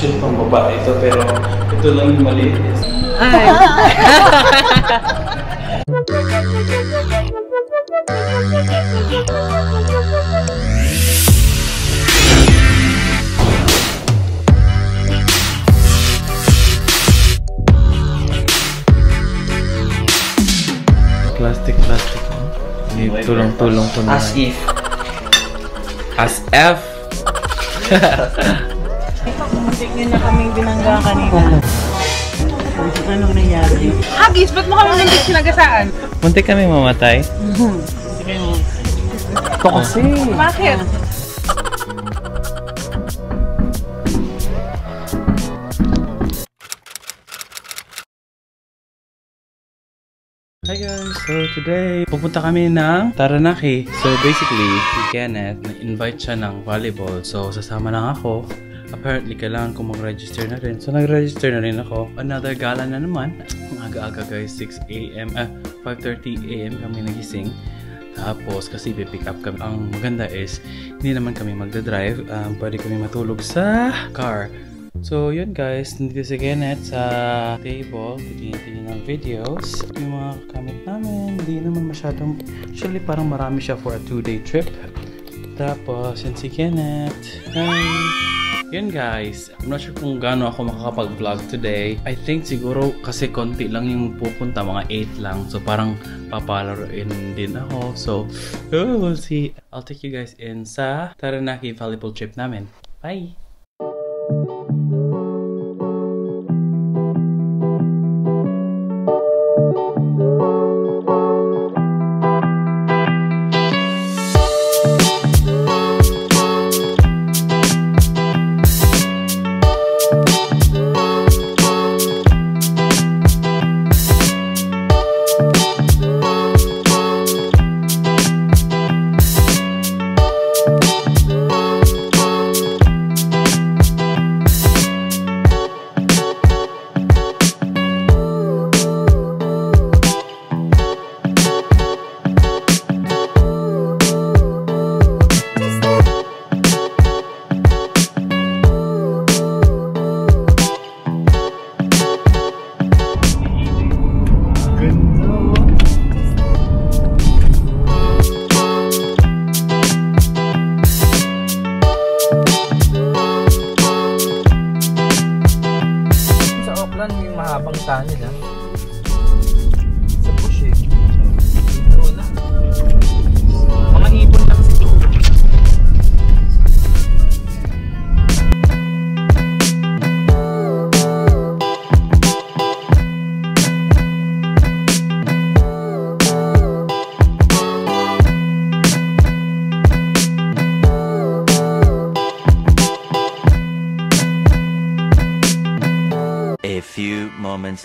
actually pang babae ito, pero ito lang yung maliit. Ay! Plastic. May tulong-tulong po naman. As if. As F. Pag-uusik nyo na kaming binangga kanina. Ano nangyari? Agis, ba't mo kami nandit sinagasaan? Muntik kami mamatay. Ito kasi. Bakit? Hi guys! So today, pupunta kami ng Taranaki. So basically, si Kenneth, na-invite siya ng volleyball. So sasama lang ako. Apparently, kailangan ko mag-register na rin. So nag-register na rin ako. Another gala na naman. Aga-aga guys, 6 AM, 5:30 AM kami nagising. Tapos, kasi pipick up kami. Ang maganda is, hindi naman kami magdadrive. Pwede kami matulog sa car. So yun guys, nandito si Kenneth sa table, titingin ng videos. Yung mga kamit namin, hindi naman masyadong, actually parang marami siya for a 2-day trip. Tapos yun si Kenneth. Hi! Yun guys, I'm not sure kung gaano ako makakapag-vlog today. I think siguro kasi konti lang yung pupunta, mga 8 lang. So parang papalaroin din ako. So we'll see. I'll take you guys in sa Taranaki volleyball trip namin. Bye!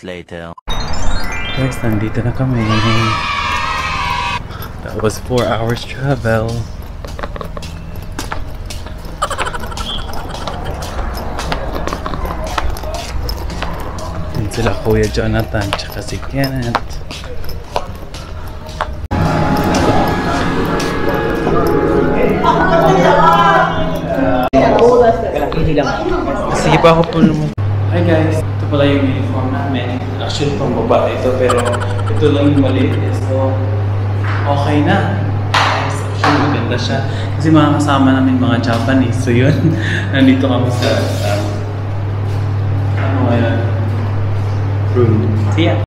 Later. Guys, nandito na kami. That was 4 hours travel. And sila Kuya Jonathan, tsaka si Kenneth. Sige pa ako po naman. Hi guys! Ito pala yung uniform namin. Actually pang babae ito, pero ito lang yung maliit. So, okay na. Guys, actually maganda siya. Kasi mga kasama namin mga Japanese. So yun, nandito kami sa ano kaya? Room. See ya!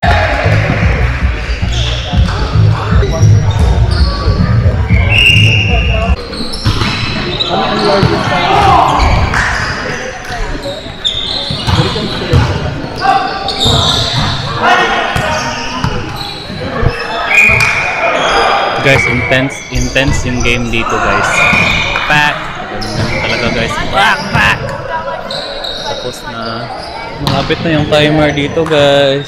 Guys, intense yung game dito guys. Pack! Talaga guys, pack! Tapos na, malapit na yung timer dito guys.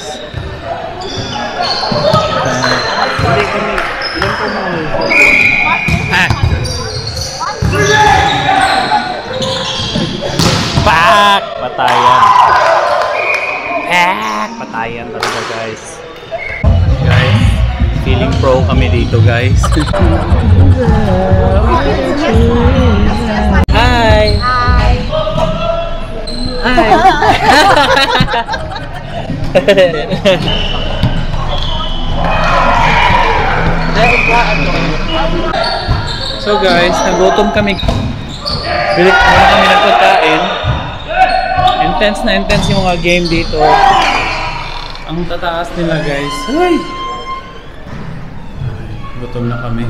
Pack! Patayan! Pack! Patayan talaga guys. Feeling pro kami dito guys. Hi! Hi! Hi! So guys, nagutom kami. Bili kami ng pagkain. Intense na intense yung mga game dito. Ang tataas nila guys. Ay! Gutom na kami.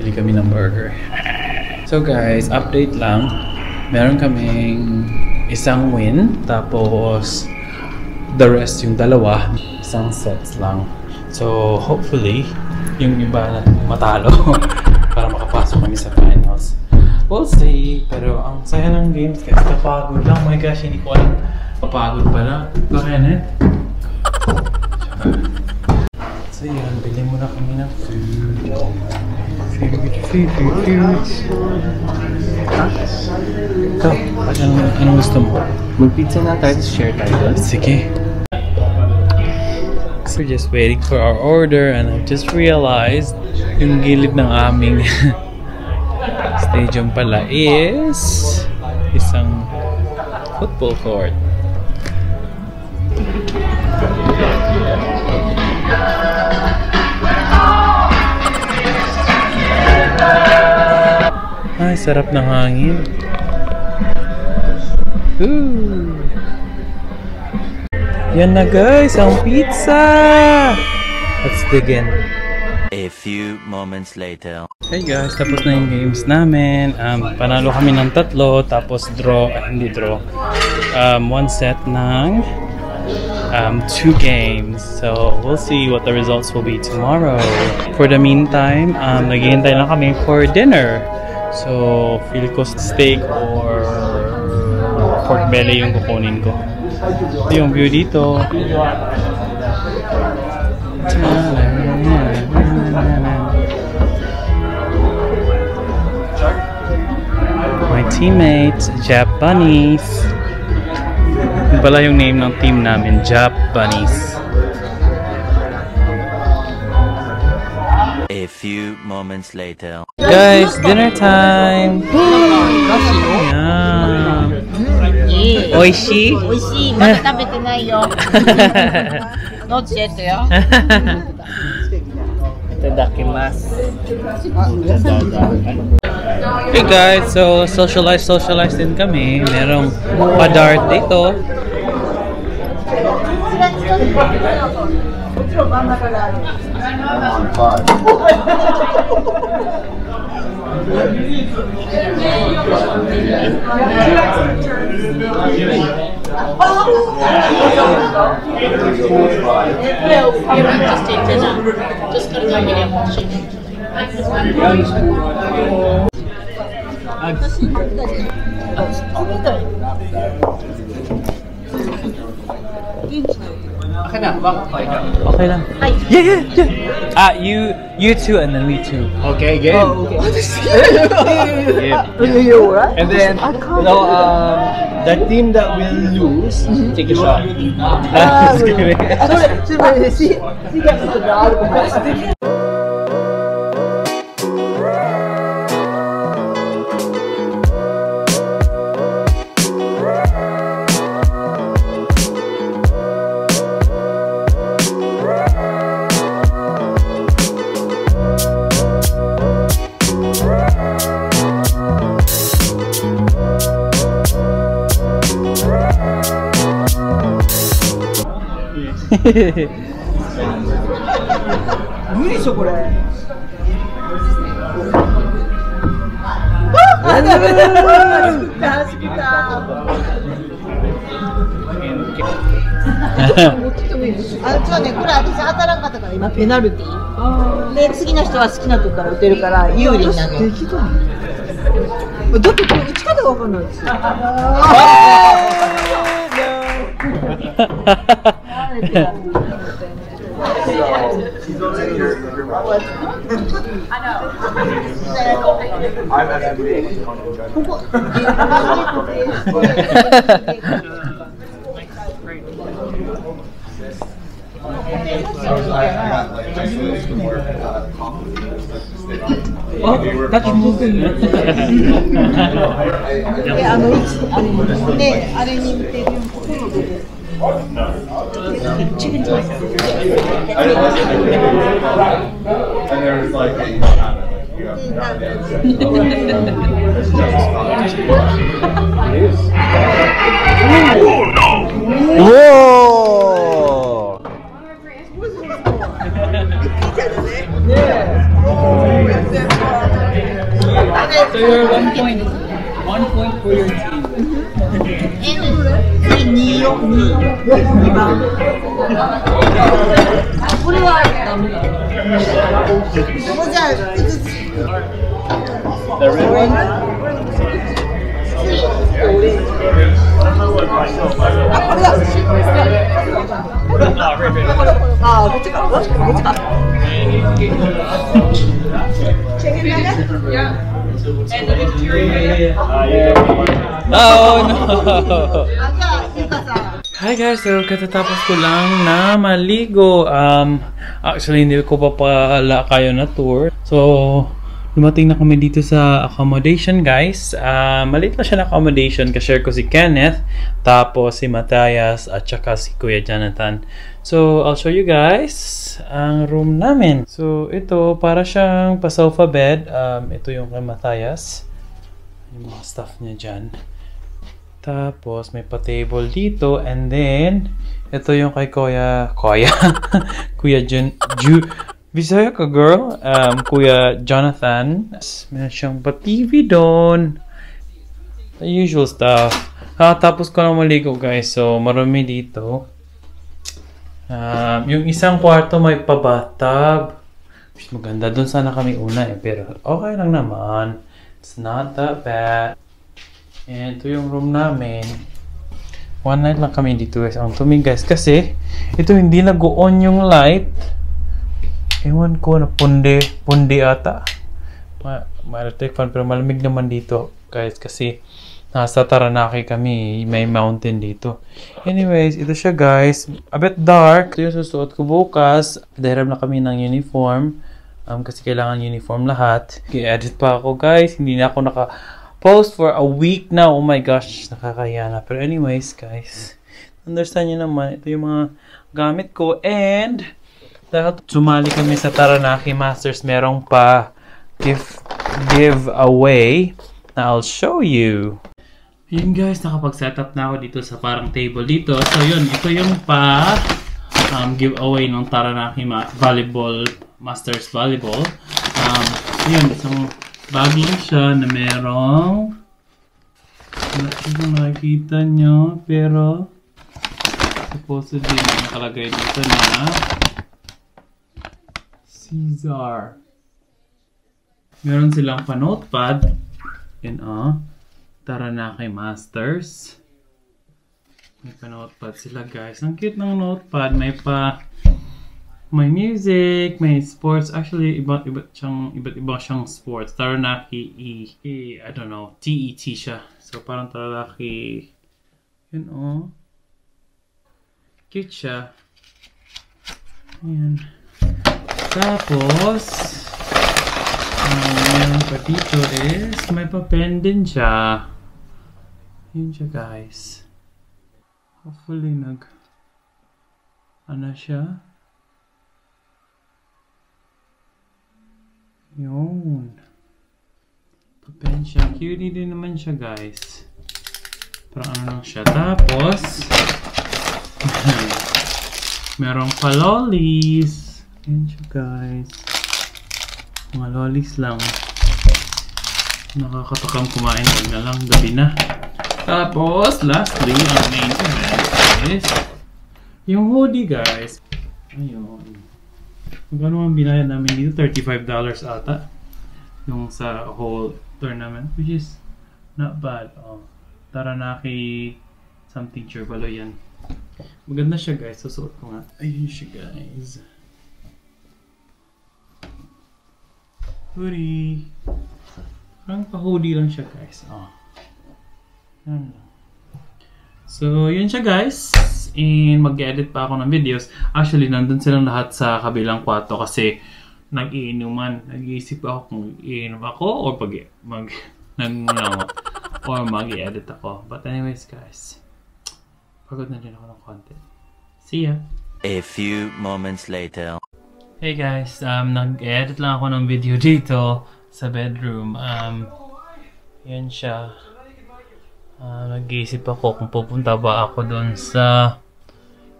Bili kami ng burger. So guys, update lang. Meron kaming isang win. Tapos the rest, yung dalawa, isang sets lang. So hopefully, yung iba matalo para makapasok kami sa finals. We'll see. Pero ang saya ng games kasi kapagod lang. Oh my gosh, hindi ko alam. Kapagod pala. Ba, Kenneth? So yun, bili muna kami ng food. Food. So, anong gusto mo? Mag-pizza na tayo, share tayo. Sige. We're just waiting for our order and I just realized yung gilid ng aming stadium pala is isang football court. Ay, sarap ng hangin. Ooh. Yan na guys, ang pizza! Let's dig in. A few moments later. Hey guys, tapos na yung games namin. Panalo kami ng tatlo, tapos draw, hindi draw. One set ng 2 games. So we'll see what the results will be tomorrow. For the meantime, naghihintay lang kami for dinner. So feel ko steak or pork belly yung kukunin ko. Yung view dito. My teammates, JAPANESE. Yung pala yung name ng team namin, JAPANESE. A few moments later. Guys, dinner time. Oishi? Oishi, mada tabete nai yo. Not yet yo. Itadakimasu. Hey guys, so socialize din kami. Merong pa-dart dito. Okay lang. Yeah. You two and then we two. Okay, again. Oh, okay. What is yeah. And then no, the team that will lose take a shot. Just kidding. See guys, it's a dog. Oh, that's moving. Chicken twice. And there was like oh no! Whoa! So you're 1 point. 1 point for your team. And the victory. Oh no! Hi guys! So katatapos ko lang na maligo. Actually hindi ko pa pala kayo na tour. So dumating na kami dito sa accommodation guys. Maliit lang siya na accommodation. Ka-share ko si Kenneth, tapos si Matias at saka si Kuya Jonathan. So I'll show you guys ang room namin. So ito para siyang pa-sofa bed. Ito yung kay Matias. Yung mga stuff niya dyan. Tapos may pa-table dito and then ito yung kay Kuya Jonathan. Meron siyang pa-TV doon. The usual stuff. Tapos ko na maligo guys. So marami dito. Yung isang kwarto may pa-bathtub. Maganda. Doon sana kami una eh. Pero okay lang naman. It's not that bad. And ito yung room namin. 1 night lang kami dito guys. Ang tumig guys. Kasi ito hindi nag-on yung light. Ewan ko na punde. Punde ata. May electric fan. Pero malamig naman dito guys. Kasi nasa Taranaki kami, may mountain dito. Anyways, ito siya guys. A bit dark. Ito yung susuot ko bukas. Dahiram na kami ng uniform. Kasi kailangan uniform lahat. I-edit pa ako guys. Hindi na ako naka-post for a week now. Oh my gosh, nakakaya na. Pero anyways guys, understand nyo naman. Ito yung mga gamit ko. And dahil sumali kami sa Taranaki Masters, merong pa giveaway na I'll show you. Yun guys, nakapag-setup na ako dito sa parang table dito. So yun, ito yung giveaway ng Taranaki Masters Volleyball. Yun, isang bag lang siya na merong hindi ko nakikita nyo, pero supposedly nakalagay dito na Caesar. Meron silang pa-notepad. Yun Taranaki Masters. May pa-notepad sila guys. Ang cute ng notepad. May music, may sports. Actually, iba't ibang siyang sports. Taranaki I don't know, TET siya. So parang Taranaki, yun cute siya. Ayan. Tapos, meron pa dito is, may pa-pen din siya. Yun siya guys. Hopefully siya. Yun. Pa-pen siya. Cutie din naman siya guys. Parang lang siya. Tapos, merong pa-lollies. Yun siya guys. Mga lollies lang. Nakakatakam kumain. Huwag na lang. Gabi na. Tapos, lastly, ang main event is yung hoodie, guys. Ayun. Magkano ang binayad namin dito? $35 ata. Yung sa whole tournament. Which is not bad. Taranaki something Cherbalo yan. Maganda siya, guys. Susuot ko nga. Ayun siya, guys. Hoodie. Parang pa-hoodie lang siya, guys. So, yun siya guys. And mag-edit pa ako ng videos. Actually, nandun silang lahat sa kabilang kwarto kasi nag-iinuman. Nag-iisip ako kung iinom ako or mag-edit ako. But anyways guys, pagod na din ako ng konti. See ya! A few moments later. Hey guys, nag-edit lang ako ng video dito sa bedroom. Yan siya. Nag-iisip ako kung pupunta ba ako doon sa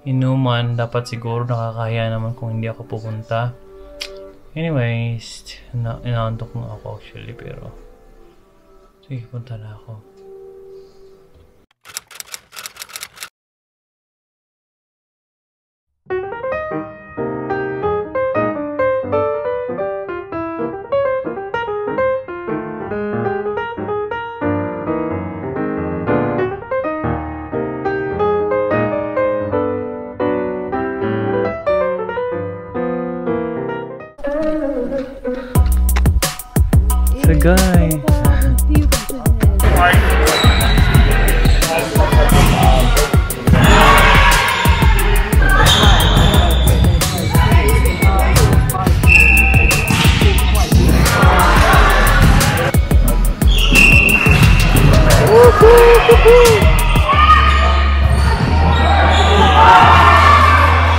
inuman. Dapat siguro nakakaya naman kung hindi ako pupunta. Anyways, inaantok na ako actually, pero sige, punta na ako. The guy.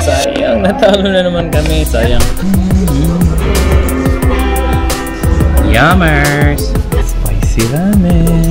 Sayang, natalo na naman kami, sayang. Yummers! Spicy ramen!